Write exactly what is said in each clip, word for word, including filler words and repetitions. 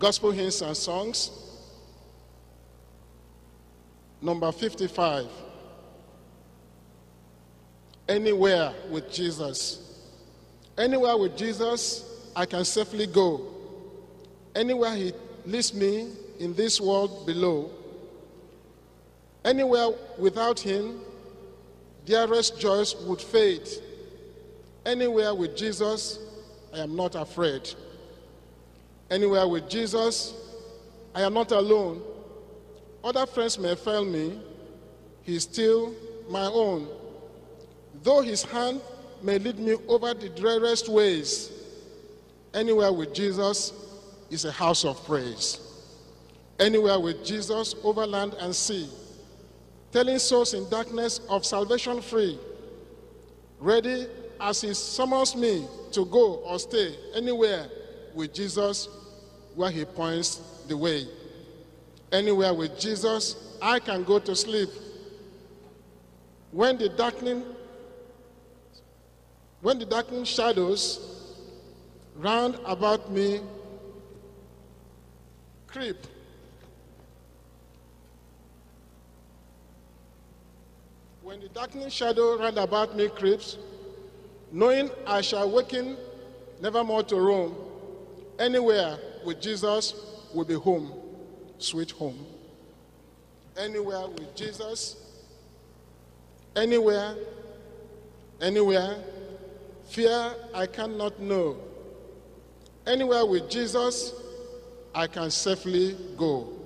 Gospel Hymns and Songs, number fifty-five, Anywhere with Jesus. Anywhere with Jesus, I can safely go. Anywhere He leads me in this world below. Anywhere without Him, dearest joys would fade. Anywhere with Jesus, I am not afraid. Anywhere with Jesus, I am not alone. Other friends may fail me, He is still my own. Though His hand may lead me over the dreariest ways, anywhere with Jesus is a house of praise. Anywhere with Jesus, over land and sea, telling souls in darkness of salvation free, ready as He summons me to go or stay anywhere with Jesus, where He points the way. Anywhere with Jesus, I can go to sleep. When the darkening, when the darkening shadows round about me creep, when the darkening shadow round about me creeps, knowing I shall waken nevermore to roam, anywhere with Jesus will be home, sweet home. Anywhere with Jesus, anywhere, anywhere, fear I cannot know. Anywhere with Jesus, I can safely go.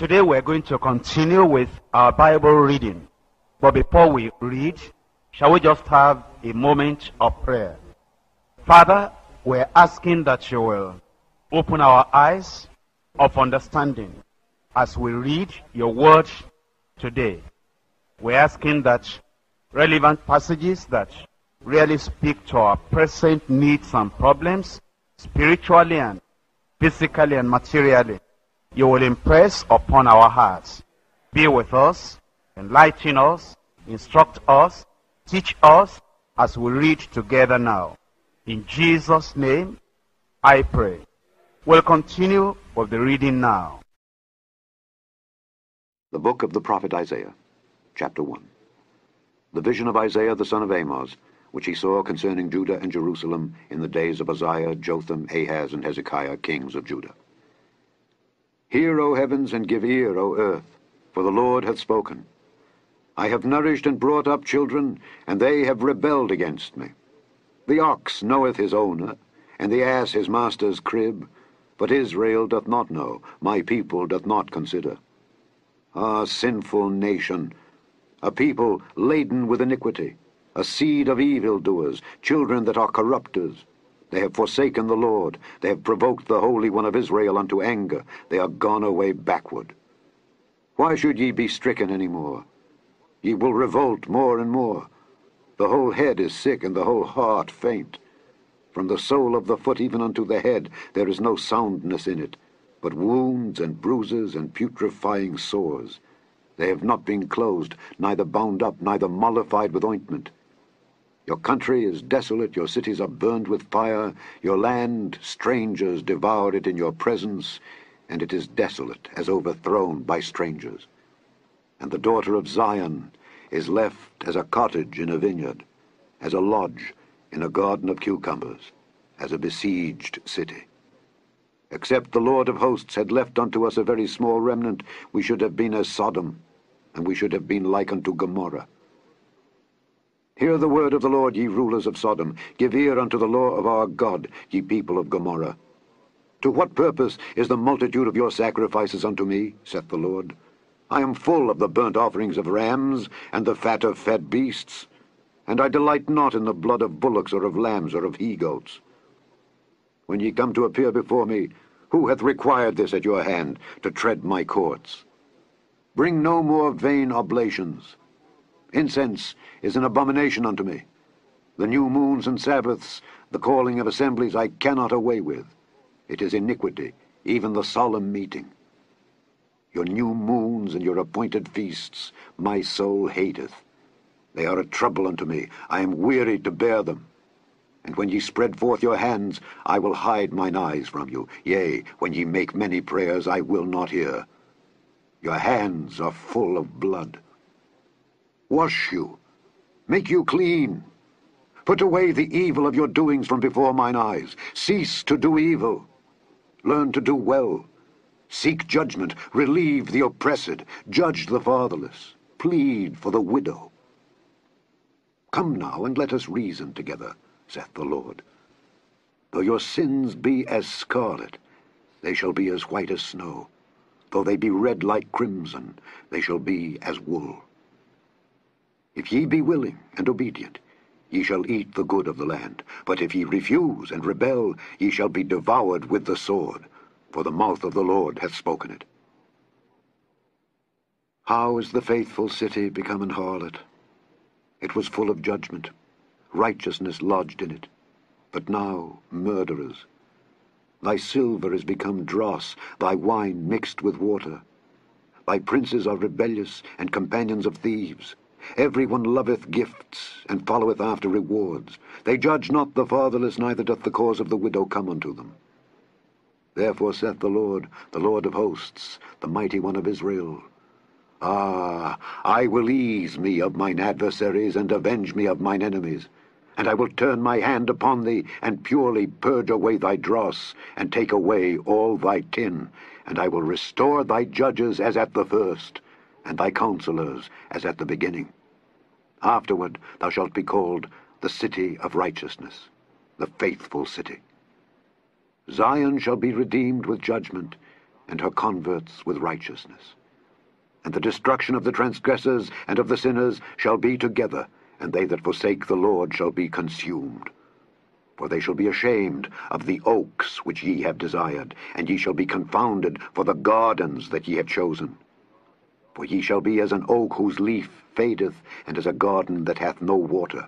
Today we're going to continue with our Bible reading. But before we read, shall we just have a moment of prayer? Father, we're asking that you will open our eyes of understanding as we read your word today. We're asking that relevant passages that really speak to our present needs and problems, spiritually and physically and materially, you will impress upon our hearts. Be with us, enlighten us, instruct us, teach us as we read together now. In Jesus' name, I pray. We'll continue with the reading now. The book of the prophet Isaiah, chapter one. The vision of Isaiah the son of Amoz, which he saw concerning Judah and Jerusalem in the days of Uzziah, Jotham, Ahaz, and Hezekiah, kings of Judah. Hear, O heavens, and give ear, O earth, for the Lord hath spoken. I have nourished and brought up children, and they have rebelled against me. The ox knoweth his owner, and the ass his master's crib, but Israel doth not know, my people doth not consider. Ah, sinful nation, a people laden with iniquity, a seed of evildoers, children that are corrupters. They have forsaken the Lord. They have provoked the Holy One of Israel unto anger. They are gone away backward. Why should ye be stricken any more? Ye will revolt more and more. The whole head is sick, and the whole heart faint. From the sole of the foot even unto the head there is no soundness in it, but wounds and bruises and putrefying sores. They have not been closed, neither bound up, neither mollified with ointment. Your country is desolate, your cities are burned with fire, your land, strangers devour it in your presence, and it is desolate as overthrown by strangers. And the daughter of Zion is left as a cottage in a vineyard, as a lodge in a garden of cucumbers, as a besieged city. Except the Lord of hosts had left unto us a very small remnant, we should have been as Sodom, and we should have been like unto Gomorrah. Hear the word of the Lord, ye rulers of Sodom. Give ear unto the law of our God, ye people of Gomorrah. To what purpose is the multitude of your sacrifices unto me, saith the Lord? I am full of the burnt offerings of rams, and the fat of fat beasts, and I delight not in the blood of bullocks, or of lambs, or of he-goats. When ye come to appear before me, who hath required this at your hand, to tread my courts? Bring no more vain oblations. Incense is an abomination unto me. The new moons and Sabbaths, the calling of assemblies, I cannot away with. It is iniquity, even the solemn meeting. Your new moons and your appointed feasts my soul hateth. They are a trouble unto me. I am weary to bear them. And when ye spread forth your hands, I will hide mine eyes from you. Yea, when ye make many prayers, I will not hear. Your hands are full of blood. Wash you, make you clean. Put away the evil of your doings from before mine eyes. Cease to do evil. Learn to do well. Seek judgment. Relieve the oppressed. Judge the fatherless. Plead for the widow. Come now, and let us reason together, saith the Lord. Though your sins be as scarlet, they shall be as white as snow. Though they be red like crimson, they shall be as wool. If ye be willing and obedient, ye shall eat the good of the land. But if ye refuse and rebel, ye shall be devoured with the sword, for the mouth of the Lord hath spoken it. How is the faithful city become an harlot? It was full of judgment, righteousness lodged in it, but now murderers. Thy silver is become dross, thy wine mixed with water. Thy princes are rebellious and companions of thieves. Every one loveth gifts, and followeth after rewards. They judge not the fatherless, neither doth the cause of the widow come unto them. Therefore saith the Lord, the Lord of hosts, the mighty one of Israel, Ah, I will ease me of mine adversaries, and avenge me of mine enemies. And I will turn my hand upon thee, and purely purge away thy dross, and take away all thy tin. And I will restore thy judges as at the first, and thy counselors as at the beginning. Afterward thou shalt be called the city of righteousness, the faithful city. Zion shall be redeemed with judgment, and her converts with righteousness. And the destruction of the transgressors and of the sinners shall be together, and they that forsake the Lord shall be consumed. For they shall be ashamed of the oaks which ye have desired, and ye shall be confounded for the gardens that ye have chosen. For ye shall be as an oak whose leaf fadeth, and as a garden that hath no water.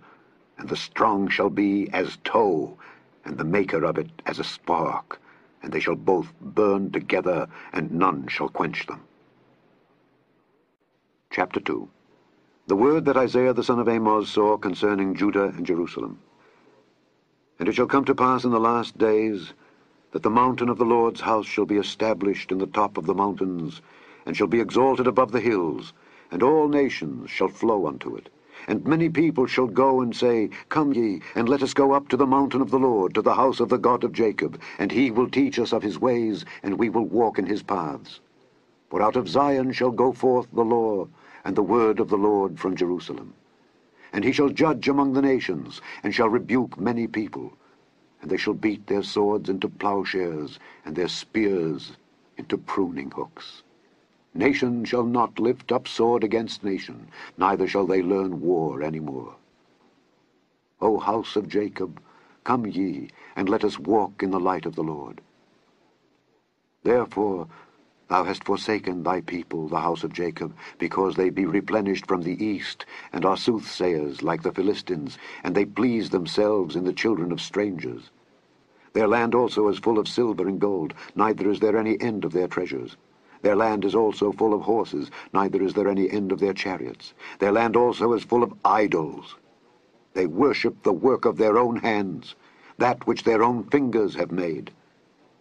And the strong shall be as tow, and the maker of it as a spark. And they shall both burn together, and none shall quench them. Chapter two. The word that Isaiah the son of Amoz saw concerning Judah and Jerusalem. And it shall come to pass in the last days, that the mountain of the Lord's house shall be established in the top of the mountains, and shall be exalted above the hills, and all nations shall flow unto it. And many people shall go and say, Come ye, and let us go up to the mountain of the Lord, to the house of the God of Jacob, and he will teach us of his ways, and we will walk in his paths. For out of Zion shall go forth the law, and the word of the Lord from Jerusalem. And he shall judge among the nations, and shall rebuke many people. And they shall beat their swords into plowshares, and their spears into pruning hooks. Nation shall not lift up sword against nation, neither shall they learn war any more. O house of Jacob, come ye, and let us walk in the light of the Lord. Therefore thou hast forsaken thy people, the house of Jacob, because they be replenished from the east, and are soothsayers like the Philistines, and they please themselves in the children of strangers. Their land also is full of silver and gold, neither is there any end of their treasures. Their land is also full of horses, neither is there any end of their chariots. Their land also is full of idols. They worship the work of their own hands, that which their own fingers have made.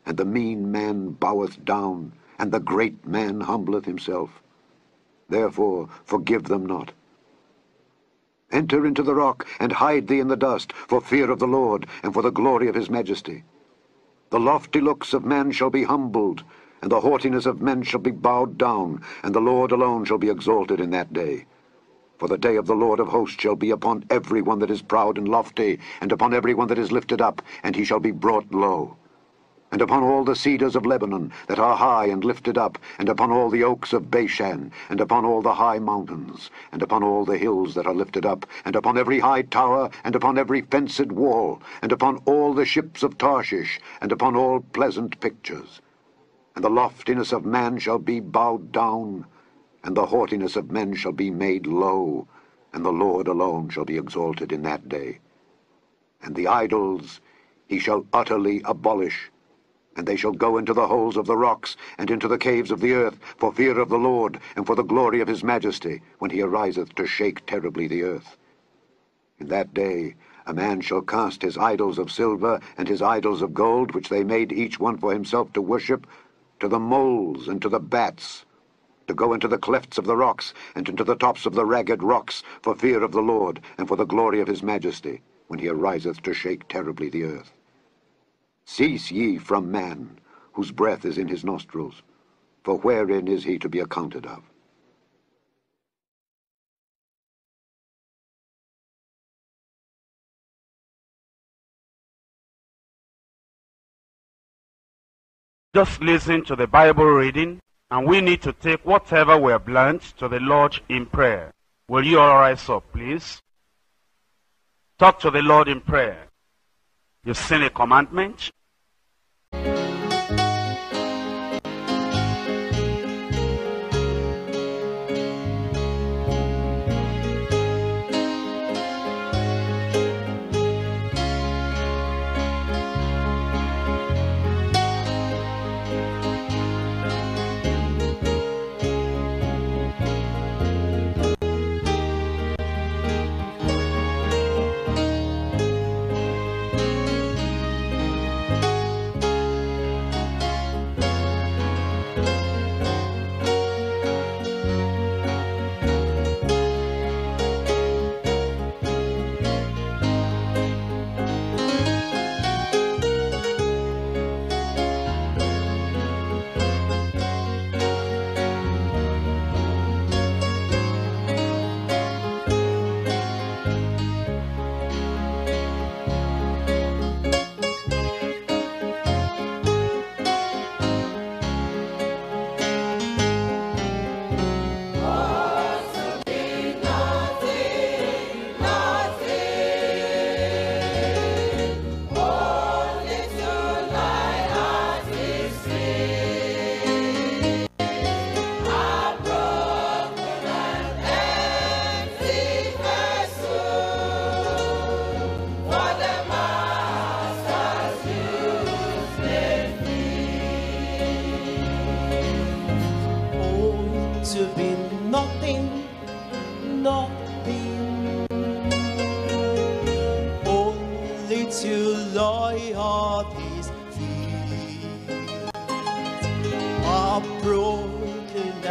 And the mean man boweth down, and the great man humbleth himself. Therefore forgive them not. Enter into the rock, and hide thee in the dust, for fear of the Lord, and for the glory of his majesty. The lofty looks of man shall be humbled, and the haughtiness of men shall be bowed down, and the Lord alone shall be exalted in that day. For the day of the Lord of hosts shall be upon every one that is proud and lofty, and upon every one that is lifted up, and he shall be brought low. And upon all the cedars of Lebanon, that are high and lifted up, and upon all the oaks of Bashan, and upon all the high mountains, and upon all the hills that are lifted up, and upon every high tower, and upon every fenced wall, and upon all the ships of Tarshish, and upon all pleasant pictures. And the loftiness of man shall be bowed down, and the haughtiness of men shall be made low, and the Lord alone shall be exalted in that day. And the idols he shall utterly abolish, and they shall go into the holes of the rocks, and into the caves of the earth, for fear of the Lord, and for the glory of his majesty, when he ariseth to shake terribly the earth. In that day a man shall cast his idols of silver, and his idols of gold, which they made each one for himself to worship, to the moles and to the bats, to go into the clefts of the rocks, and into the tops of the ragged rocks, for fear of the Lord, and for the glory of his majesty, when he ariseth to shake terribly the earth. Cease ye from man, whose breath is in his nostrils, for wherein is he to be accounted of? Just listen to the Bible reading, and we need to take whatever we have learned to the Lord in prayer. Will you all rise up, please? Talk to the Lord in prayer. You've seen a commandment.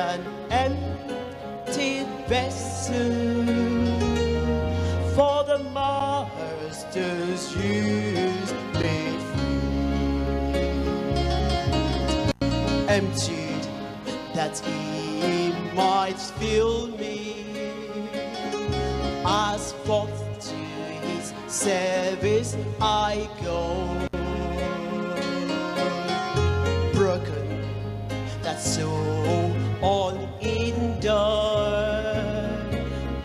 an empty vessel, for the master's use made free. Emptied that he might fill me, as forth to his service I go. So all in done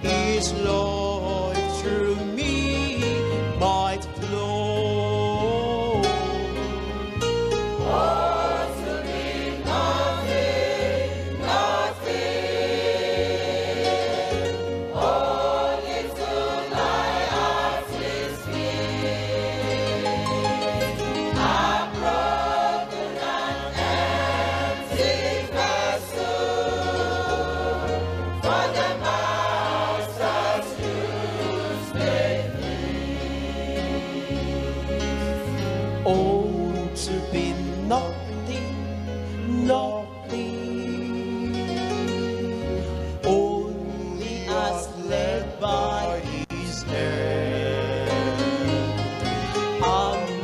is Lord through me might flow. Oh, to be nothing, nothing, only to lie at his feet. I broken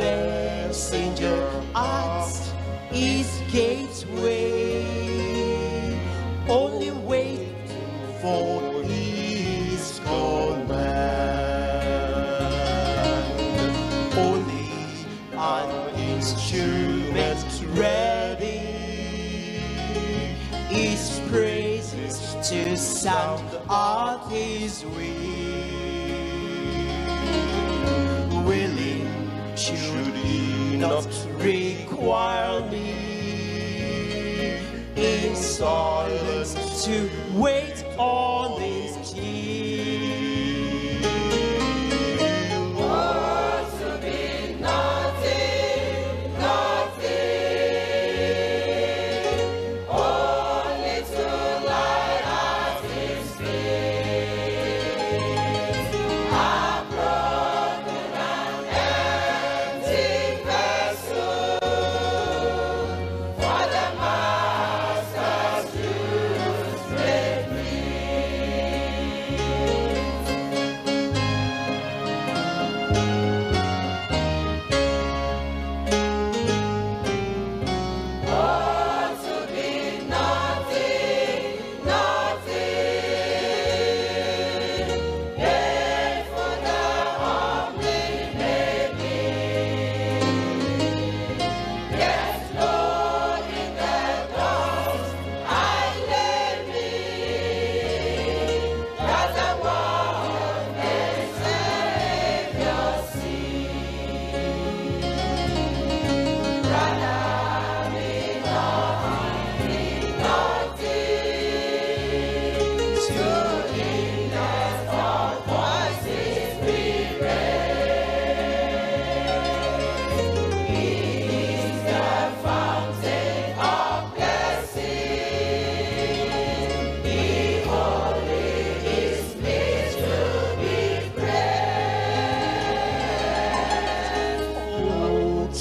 and empty. To sound out his will, willing should he not require me in silence to wait on his king. Oh,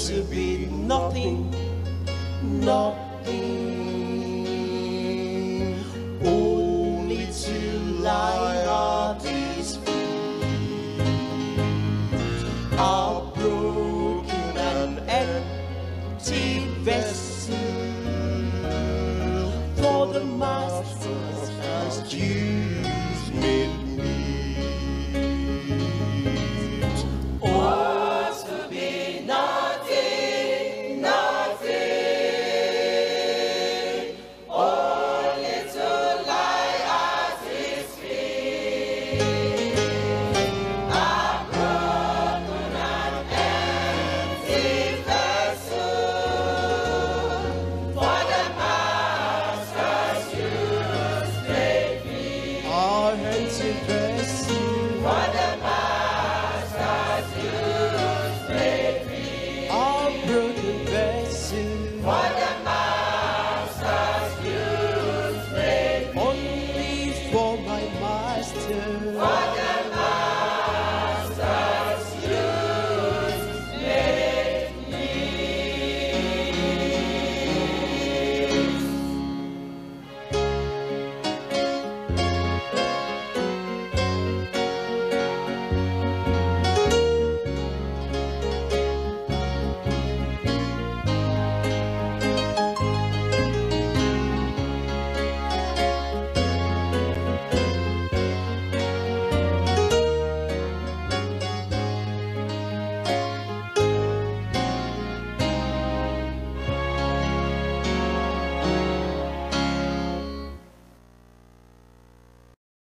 to be nothing, nothing, only to nothing, nothing.